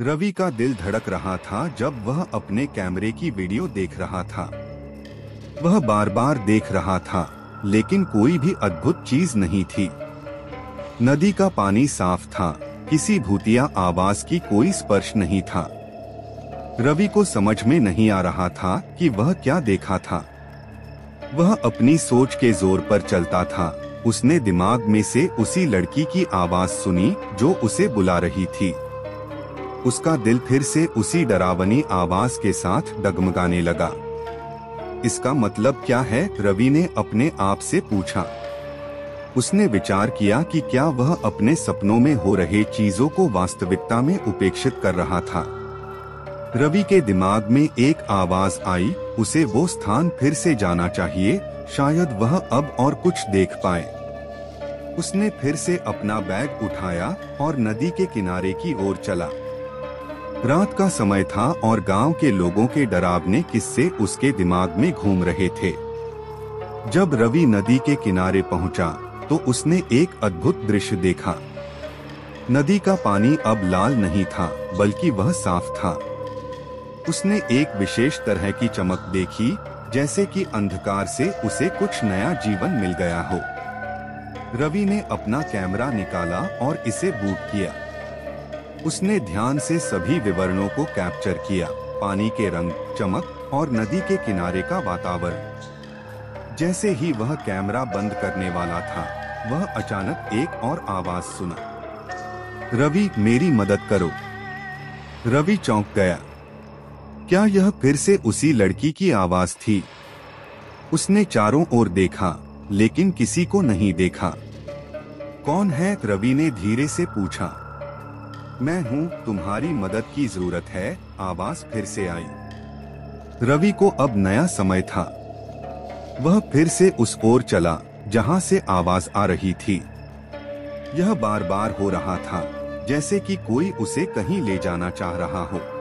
रवि का दिल धड़क रहा था जब वह अपने कैमरे की वीडियो देख रहा था। वह बार बार देख रहा था लेकिन कोई भी अद्भुत चीज नहीं थी। नदी का पानी साफ था, किसी भूतिया आवाज की कोई स्पर्श नहीं था। रवि को समझ में नहीं आ रहा था कि वह क्या देखा था। वह अपनी सोच के जोर पर चलता था। उसने दिमाग में से उसी लड़की की आवाज सुनी जो उसे बुला रही थी। उसका दिल फिर से उसी डरावनी आवाज के साथ डगमगाने लगा। इसका मतलब क्या है? रवि ने अपने आप से पूछा। उसने विचार किया कि क्या वह अपने सपनों में हो रहे चीजों को वास्तविकता में उपेक्षित कर रहा था। रवि के दिमाग में एक आवाज आई, उसे वो स्थान फिर से जाना चाहिए, शायद वह अब और कुछ देख पाए। उसने फिर से अपना बैग उठाया और नदी के किनारे की ओर चला। रात का समय था और गांव के लोगों के डरावने किस्से उसके दिमाग में घूम रहे थे। जब रवि नदी के किनारे पहुंचा, तो उसने एक अद्भुत दृश्य देखा। नदी का पानी अब लाल नहीं था, बल्कि वह साफ था। उसने एक विशेष तरह की चमक देखी, जैसे कि अंधकार से उसे कुछ नया जीवन मिल गया हो। रवि ने अपना कैमरा निकाला और इसे बूट किया। उसने ध्यान से सभी विवरणों को कैप्चर किया, पानी के रंग, चमक और नदी के किनारे का वातावरण। जैसे ही वह कैमरा बंद करने वाला था, वह अचानक एक और आवाज सुना, रवि मेरी मदद करो। रवि चौंक गया। क्या यह फिर से उसी लड़की की आवाज थी? उसने चारों ओर देखा लेकिन किसी को नहीं देखा। कौन है? रवि ने धीरे से पूछा। मैं हूँ, तुम्हारी मदद की जरूरत है, आवाज फिर से आई। रवि को अब नया समय था। वह फिर से उस ओर चला जहाँ से आवाज आ रही थी। यह बार बार हो रहा था, जैसे कि कोई उसे कहीं ले जाना चाह रहा हो।